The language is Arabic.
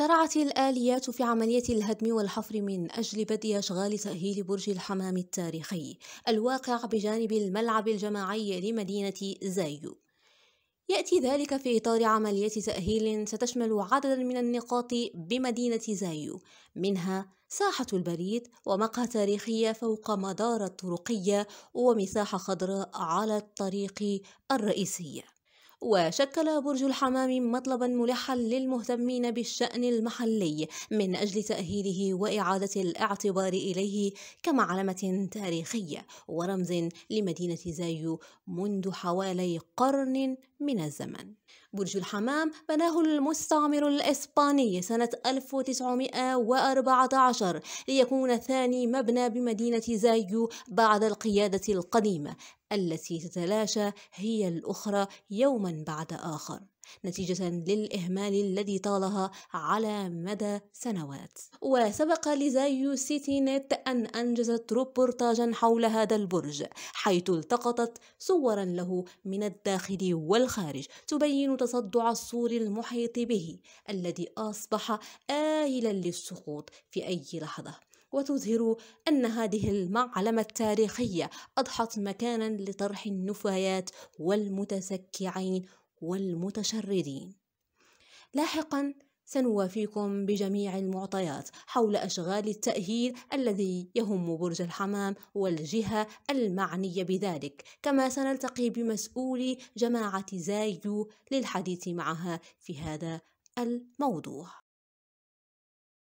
شرعت الآليات في عملية الهدم والحفر من أجل بدء أشغال تأهيل برج الحمام التاريخي الواقع بجانب الملعب الجماعي لمدينة زايو. يأتي ذلك في إطار عملية تأهيل ستشمل عددا من النقاط بمدينة زايو، منها ساحة البريد ومقهى تاريخية فوق مدار الطرقية ومساحة خضراء على الطريق الرئيسي. وشكل برج الحمام مطلبا ملحا للمهتمين بالشأن المحلي من أجل تأهيله وإعادة الاعتبار إليه كمعلمة تاريخية ورمز لمدينة زايو منذ حوالي قرن من الزمن. برج الحمام بناه المستعمر الإسباني سنة 1914 ليكون ثاني مبنى بمدينة زايو بعد القيادة القديمة التي تتلاشى هي الأخرى يوما بعد آخر نتيجة للإهمال الذي طالها على مدى سنوات. وسبق لزايو سيتي نت أن أنجزت روبورتاجا حول هذا البرج، حيث التقطت صورا له من الداخل والخارج تبين تصدع السور المحيط به الذي أصبح آيلا للسقوط في أي لحظة، وتظهر أن هذه المعلمة التاريخية أضحت مكانا لطرح النفايات والمتسكعين والمتشردين. لاحقا سنوافيكم بجميع المعطيات حول أشغال التأهيل الذي يهم برج الحمام والجهة المعنية بذلك، كما سنلتقي بمسؤولي جماعة زايو للحديث معها في هذا الموضوع.